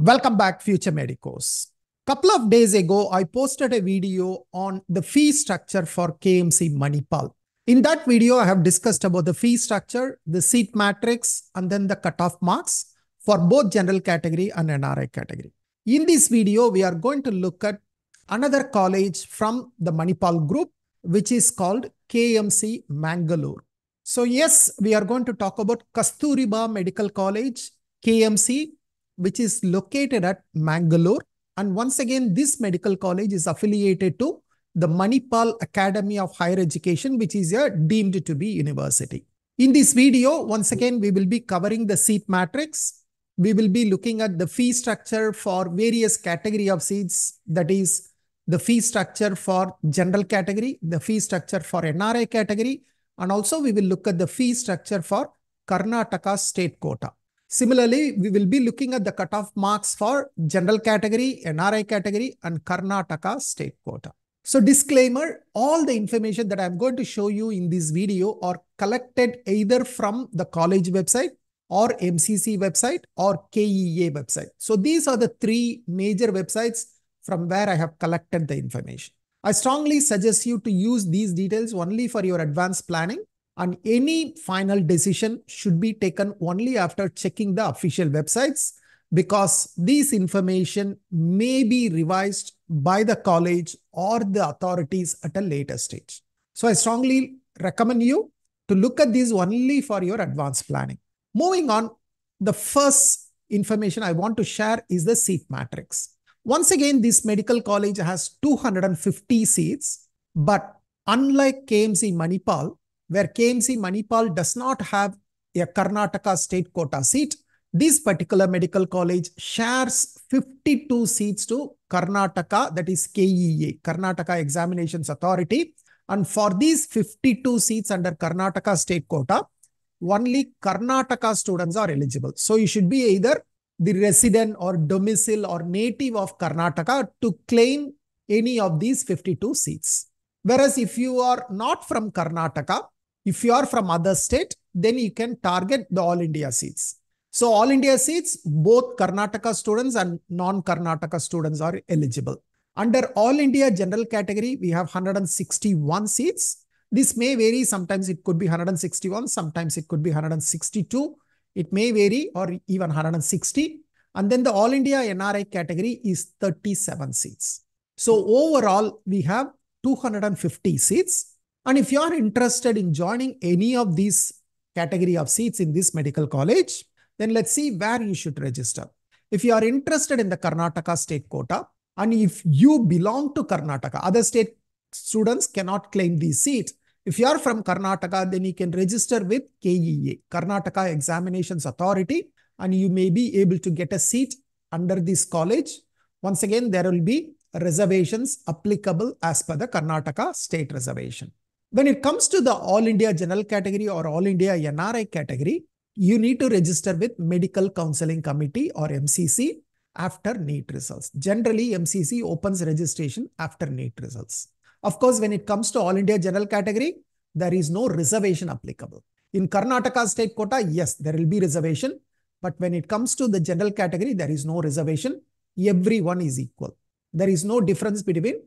Welcome back, future medicos. Couple of days ago, I posted a video on the fee structure for KMC Manipal. In that video, I have discussed about the fee structure, the seat matrix, and then the cutoff marks for both general category and NRI category. In this video, we are going to look at another college from the Manipal group, which is called KMC Mangalore. So yes, we are going to talk about Kasturba Medical College, KMC, which is located at Mangalore. And once again, this medical college is affiliated to the Manipal Academy of Higher Education, which is deemed to be university. In this video, once again, we will be covering the seat matrix. We will be looking at the fee structure for various category of seats, that is the fee structure for general category, the fee structure for NRI category, and also we will look at the fee structure for Karnataka state quota. Similarly, we will be looking at the cutoff marks for general category, NRI category, and Karnataka state quota. So disclaimer, all the information that I'm going to show you in this video are collected either from the college website or MCC website or KEA website. So these are the three major websites from where I have collected the information. I strongly suggest you to use these details only for your advanced planning, and any final decision should be taken only after checking the official websites, because this information may be revised by the college or the authorities at a later stage. So I strongly recommend you to look at these only for your advanced planning. Moving on, the first information I want to share is the seat matrix. Once again, this medical college has 250 seats, but unlike KMC Manipal, where KMC Manipal does not have a Karnataka state quota seat, this particular medical college shares 52 seats to Karnataka, that is KEA, Karnataka Examinations Authority. And for these 52 seats under Karnataka state quota, only Karnataka students are eligible. So you should be either the resident or domicile or native of Karnataka to claim any of these 52 seats. Whereas if you are not from Karnataka, if you are from other state, then you can target the All India seats. So All India seats, both Karnataka students and non-Karnataka students are eligible. Under All India general category, we have 161 seats. This may vary. Sometimes it could be 161. Sometimes it could be 162. It may vary, or even 160. And then the All India NRI category is 37 seats. So overall, we have 250 seats. And if you are interested in joining any of these category of seats in this medical college, then let's see where you should register. If you are interested in the Karnataka state quota, and if you belong to Karnataka, other state students cannot claim this seat. If you are from Karnataka, then you can register with KEA, Karnataka Examinations Authority, and you may be able to get a seat under this college. Once again, there will be reservations applicable as per the Karnataka state reservation. When it comes to the All India General category or All India NRI category, you need to register with Medical Counseling Committee or MCC after NEET results. Generally, MCC opens registration after NEET results. Of course, when it comes to All India General category, there is no reservation applicable. In Karnataka state quota, yes, there will be reservation. But when it comes to the general category, there is no reservation. Everyone is equal. There is no difference between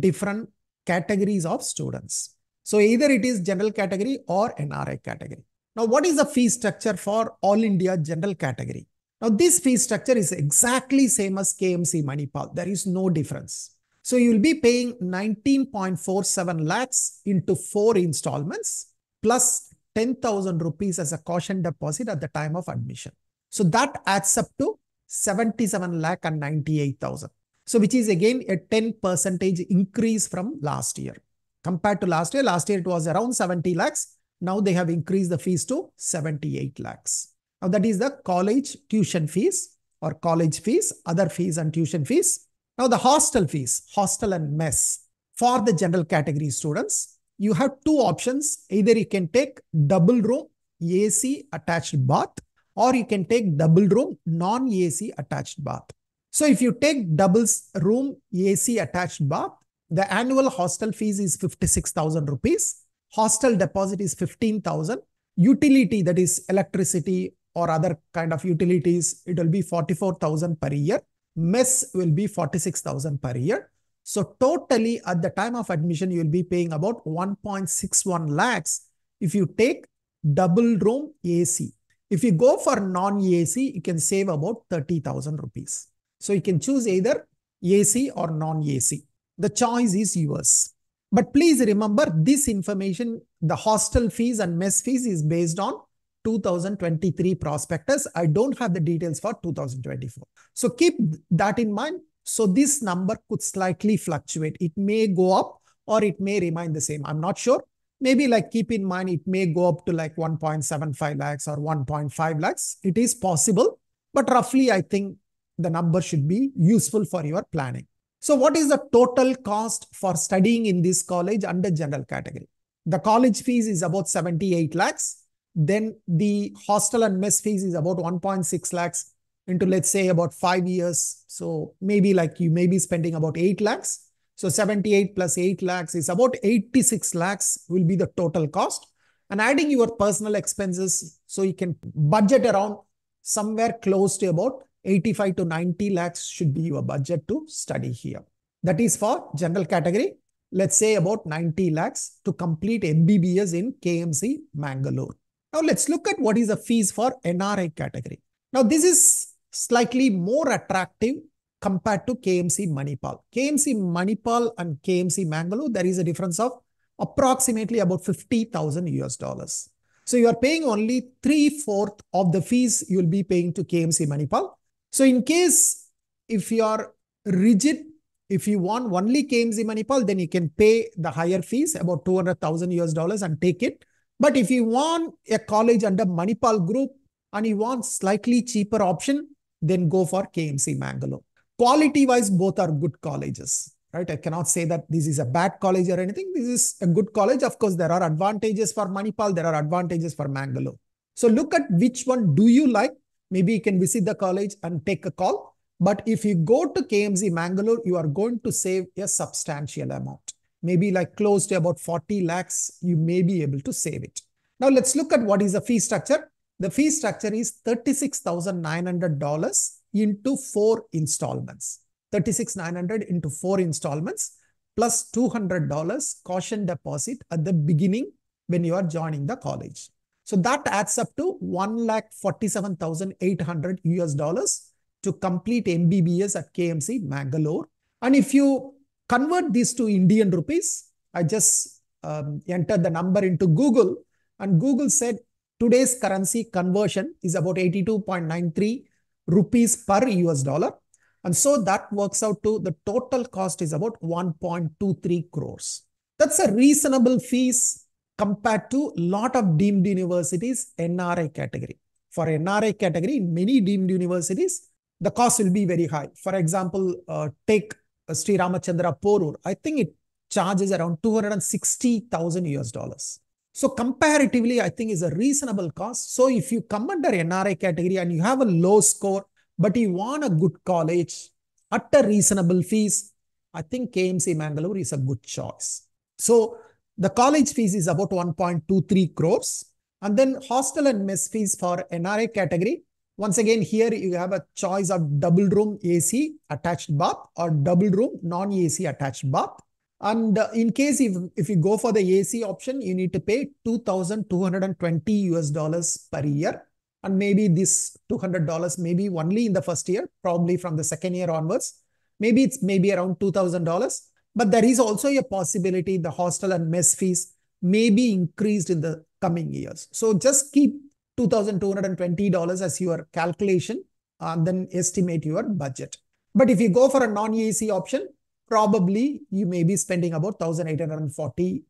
different categories of students. So either it is general category or NRI category. Now, what is the fee structure for All India general category? Now, this fee structure is exactly same as KMC Manipal. There is no difference. So you will be paying 19.47 lakhs into 4 installments plus 10,000 rupees as a caution deposit at the time of admission. So that adds up to 77 lakh and 98,000. So which is again a 10% increase from last year. Compared to last year it was around 70 lakhs. Now they have increased the fees to 78 lakhs. Now that is the college tuition fees or college fees, other fees and tuition fees. Now the hostel fees, hostel and mess for the general category students. You have two options. Either you can take double room, AC attached bath, or you can take double room, non-AC attached bath. So if you take double room AC attached bath, the annual hostel fees is 56,000 rupees. Hostel deposit is 15,000. Utility, that is electricity, or other kind of utilities, it will be 44,000 per year. Mess will be 46,000 per year. So totally at the time of admission, you will be paying about 1.61 lakhs if you take double room AC. If you go for non-AC, you can save about 30,000 rupees. So you can choose either AC or non-AC. The choice is yours. But please remember this information, the hostel fees and mess fees is based on 2023 prospectus. I don't have the details for 2024. So keep that in mind. So this number could slightly fluctuate. It may go up or it may remain the same. I'm not sure. Maybe like keep in mind, it may go up to like 1.75 lakhs or 1.5 lakhs. It is possible, but roughly I think the number should be useful for your planning. So what is the total cost for studying in this college under general category? The college fees is about 78 lakhs. Then the hostel and mess fees is about 1.6 lakhs into let's say about 5 years. So maybe like you may be spending about 8 lakhs. So 78 plus 8 lakhs is about 86 lakhs will be the total cost. And adding your personal expenses, so you can budget around somewhere close to about 85 to 90 lakhs should be your budget to study here. That is for general category. Let's say about 90 lakhs to complete MBBS in KMC Mangalore. Now let's look at what is the fees for NRI category. Now this is slightly more attractive compared to KMC Manipal. KMC Manipal and KMC Mangalore, there is a difference of approximately about $50,000. So you are paying only 3/4 of the fees you will be paying to KMC Manipal. So in case, if you are rigid, if you want only KMC Manipal, then you can pay the higher fees, about $200,000 and take it. But if you want a college under Manipal group and you want slightly cheaper option, then go for KMC Mangalore. Quality wise, both are good colleges, right? I cannot say that this is a bad college or anything. This is a good college. Of course, there are advantages for Manipal. There are advantages for Mangalore. So look at which one do you like. Maybe you can visit the college and take a call. But if you go to KMC Mangalore, you are going to save a substantial amount. Maybe like close to about 40 lakhs, you may be able to save it. Now let's look at what is the fee structure. The fee structure is $36,900 into 4 installments. $36,900 into 4 installments plus $200 caution deposit at the beginning when you are joining the college. So that adds up to $147,800 to complete MBBS at KMC Mangalore. And if you convert these to Indian rupees, I just entered the number into Google and Google said today's currency conversion is about 82.93 rupees per US dollar. And so that works out to the total cost is about 1.23 crores. That's a reasonable fees compared to a lot of deemed universities, NRI category. For NRI category, in many deemed universities, the cost will be very high. For example, take Sri Ramachandra Porur. I think it charges around $260,000. So comparatively, I think is a reasonable cost. So if you come under NRI category and you have a low score, but you want a good college at a reasonable fees, I think KMC Mangalore is a good choice. So the college fees is about 1.23 crores. And then hostel and mess fees for NRI category. Once again, here you have a choice of double room AC attached bath or double room non-AC attached bath. And in case if you go for the AC option, you need to pay $2,220 per year. And maybe this $200 maybe only in the first year, probably from the second year onwards. Maybe it's maybe around $2,000. But there is also a possibility the hostel and mess fees may be increased in the coming years. So just keep $2,220 as your calculation and then estimate your budget. But if you go for a non-AC option, probably you may be spending about $1,840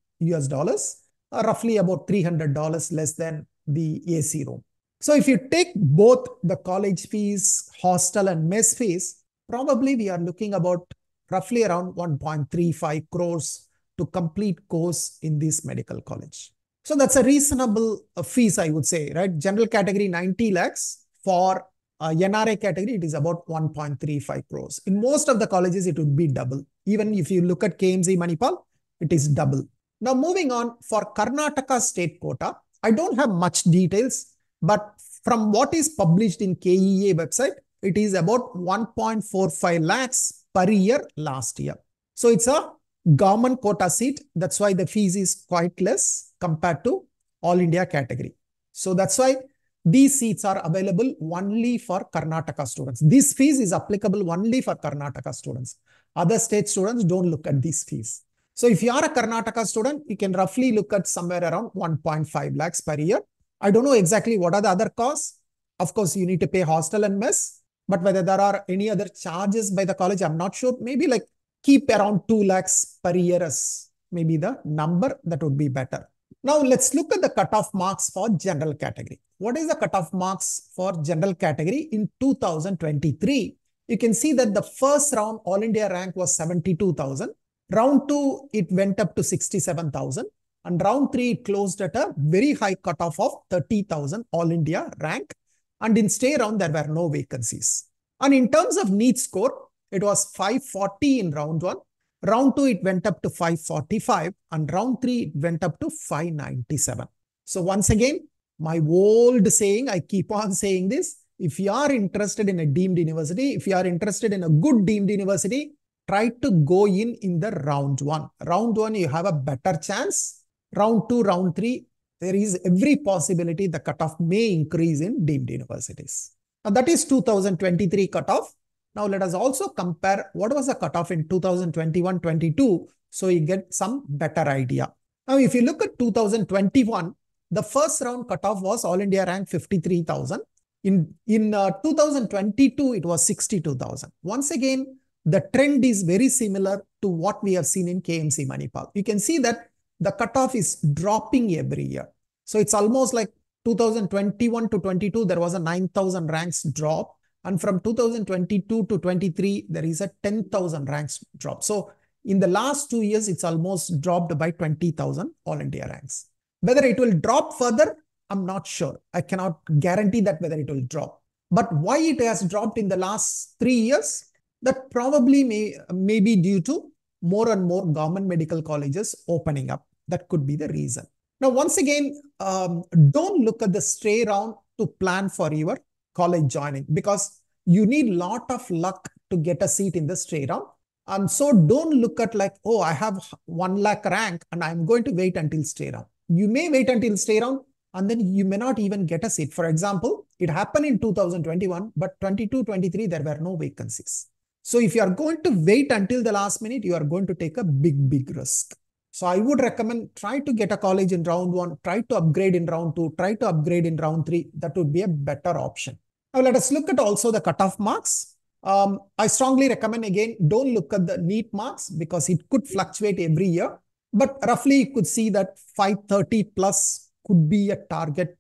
or roughly about $300 less than the AC room. So if you take both the college fees, hostel and mess fees, probably we are looking about roughly around 1.35 crores to complete course in this medical college. So that's a reasonable fees, I would say, right? General category 90 lakhs. For NRI category, it is about 1.35 crores. In most of the colleges, it would be double. Even if you look at KMC Manipal, it is double. Now moving on for Karnataka state quota, I don't have much details, but From what is published in KEA website, it is about 1.45 lakhs per year last year. So it's a government quota seat. That's why the fees is quite less compared to all India category. So that's why these seats are available only for Karnataka students. This fees is applicable only for Karnataka students. Other state students don't look at these fees. So if you are a Karnataka student, you can roughly look at somewhere around 1.5 lakhs per year. I don't know exactly what are the other costs. Of course, you need to pay hostel and mess, but whether there are any other charges by the college, I'm not sure. Maybe like keep around 2 lakhs per year as maybe the number, that would be better. Now let's look at the cutoff marks for general category. What is the cutoff marks for general category in 2023? You can see that the first round All India rank was 72,000. Round 2, it went up to 67,000. And round 3, it closed at a very high cutoff of 30,000 All India rank. And in stay round, there were no vacancies. And in terms of NEET score, it was 540 in round 1. Round 2, it went up to 545. And round 3, it went up to 597. So once again, my old saying, I keep on saying this, if you are interested in a deemed university, if you are interested in a good deemed university, try to go in the round 1. Round 1, you have a better chance. Round 2, round 3, there is every possibility the cutoff may increase in deemed universities. Now that is 2023 cutoff. Now let us also compare what was the cutoff in 2021-22, so you get some better idea. Now if you look at 2021, the first round cutoff was All India rank 53,000. In 2022, it was 62,000. Once again, the trend is very similar to what we have seen in KMC Manipal. You can see that the cutoff is dropping every year. So it's almost like 2021 to 22, there was a 9,000 ranks drop. And from 2022 to 23, there is a 10,000 ranks drop. So in the last 2 years, it's almost dropped by 20,000 All India ranks. Whether it will drop further, I'm not sure. I cannot guarantee that whether it will drop. But why it has dropped in the last 3 years? That probably may be due to more and more government medical colleges opening up. That could be the reason. Now, once again, don't look at the stay round to plan for your college joining, because you need a lot of luck to get a seat in the stay round. And so don't look at like, oh, I have 1 lakh rank and I'm going to wait until stay round. You may wait until stay round, and then you may not even get a seat. For example, it happened in 2021, but 22, 23, there were no vacancies. So if you are going to wait until the last minute, you are going to take a big, big risk. So I would recommend try to get a college in round 1, try to upgrade in round 2, try to upgrade in round 3. That would be a better option. Now let us look at also the cutoff marks. I strongly recommend again, don't look at the NEET marks because it could fluctuate every year. But roughly you could see that 530 plus could be a target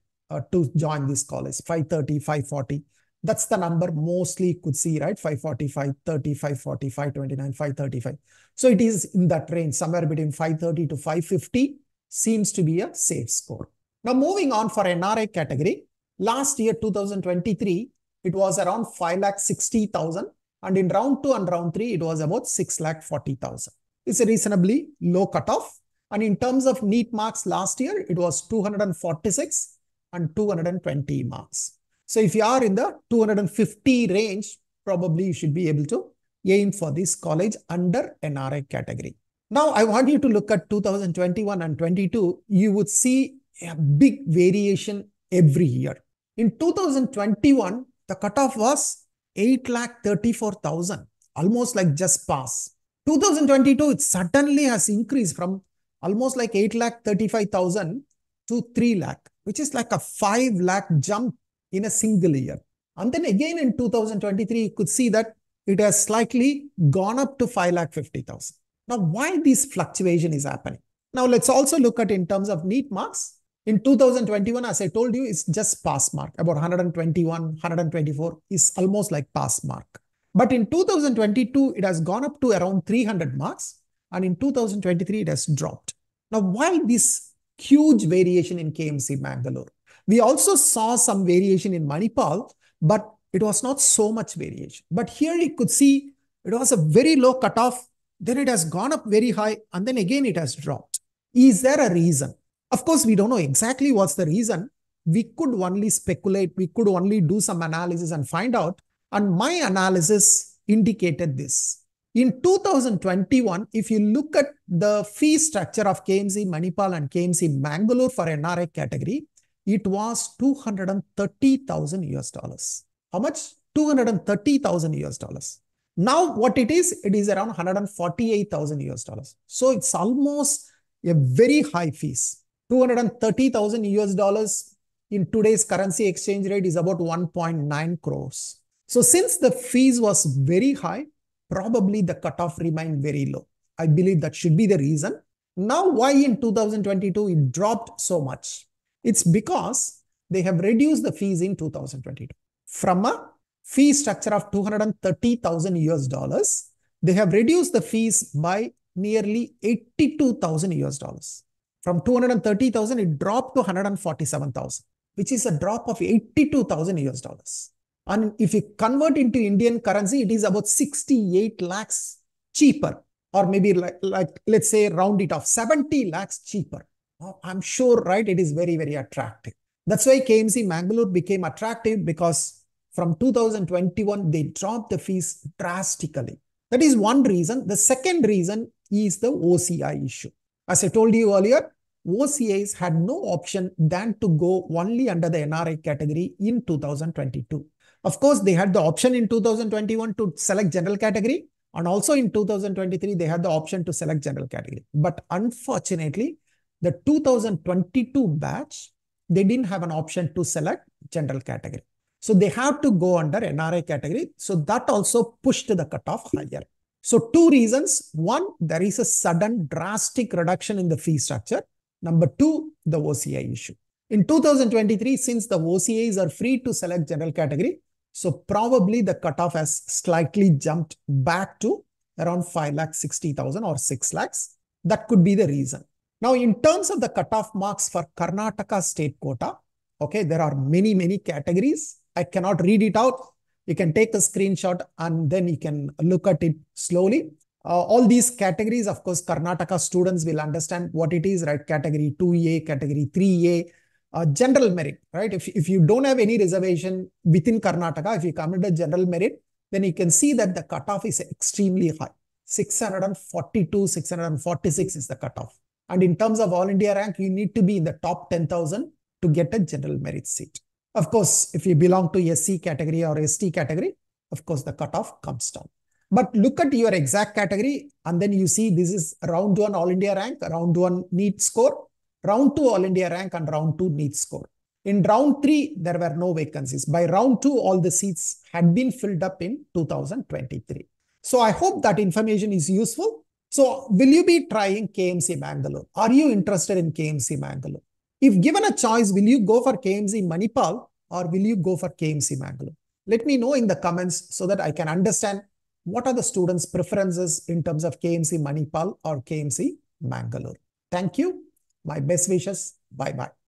to join this college, 530, 540. That's the number mostly you could see, right? 540, 530, 540, 529, 535. So it is in that range, somewhere between 530 to 550 seems to be a safe score. Now moving on for NRI category, last year, 2023, it was around 5,60,000. And in round 2 and round 3, it was about 6,40,000. It's a reasonably low cutoff. And in terms of NEET marks last year, it was 246 and 220 marks. So if you are in the 250 range, probably you should be able to aim for this college under NRI category. Now, I want you to look at 2021 and 22. You would see a big variation every year. In 2021, the cutoff was 8,34,000, almost like just pass. 2022, it suddenly has increased from almost like 8,35,000 to 3 lakh, which is like a 5 lakh jump in a single year. And then again in 2023, you could see that it has slightly gone up to 5,50,000. Now, why this fluctuation is happening? Now, let's also look at in terms of NEET marks. In 2021, as I told you, it's just pass mark. About 121, 124 is almost like pass mark. But in 2022, it has gone up to around 300 marks. And in 2023, it has dropped. Now, why this huge variation in KMC Mangalore? We also saw some variation in Manipal, but it was not so much variation. But here you could see it was a very low cutoff, then it has gone up very high, and then again it has dropped. Is there a reason? Of course, we don't know exactly what's the reason, we could only speculate, we could only do some analysis and find out. And my analysis indicated this. In 2021, if you look at the fee structure of KMC Manipal and KMC Mangalore for NRI category, it was $230,000. How much? $230,000. Now what it is around $148,000. So it's almost a very high fees. $230,000 in today's currency exchange rate is about 1.9 crores. So since the fees was very high, probably the cutoff remained very low. I believe that should be the reason. Now why in 2022 it dropped so much? It's because they have reduced the fees in 2022. From a fee structure of $230,000, they have reduced the fees by nearly $82,000. From 230,000, it dropped to 147,000, which is a drop of $82,000. And if you convert into Indian currency, it is about 68 lakhs cheaper, or maybe like let's say round it off, 70 lakhs cheaper. I'm sure, right? It is very, very attractive. That's why KMC Mangalore became attractive, because from 2021, they dropped the fees drastically. That is one reason. The second reason is the OCI issue. As I told you earlier, OCIs had no option than to go only under the NRI category in 2022. Of course, they had the option in 2021 to select general category, and also in 2023, they had the option to select general category. But unfortunately, the 2022 batch, they didn't have an option to select general category. So they have to go under NRI category. So that also pushed the cutoff higher. So two reasons. One, there is a sudden drastic reduction in the fee structure. Number two, the OCI issue. In 2023, since the OCIs are free to select general category, so probably the cutoff has slightly jumped back to around 5,60,000 or 6 lakhs. That could be the reason. Now, in terms of the cutoff marks for Karnataka state quota, okay, there are many, many categories. I cannot read it out. You can take a screenshot and then you can look at it slowly. All these categories, of course, Karnataka students will understand what it is, right? Category 2A, Category 3A, general merit, right? If you don't have any reservation within Karnataka, if you come into general merit, then you can see that the cutoff is extremely high. 642, 646 is the cutoff. And in terms of all India rank, you need to be in the top 10,000 to get a general merit seat. Of course, if you belong to SC category or ST category, of course, the cutoff comes down. But look at your exact category, and then you see this is round 1 all India rank, round 1 NEET score, round 2 all India rank, and round 2 NEET score. In round 3, there were no vacancies. By round 2, all the seats had been filled up in 2023. So I hope that information is useful. So will you be trying KMC Mangalore? Are you interested in KMC Mangalore? If given a choice, will you go for KMC Manipal or will you go for KMC Mangalore? Let me know in the comments so that I can understand what are the students' preferences in terms of KMC Manipal or KMC Mangalore. Thank you. My best wishes. Bye-bye.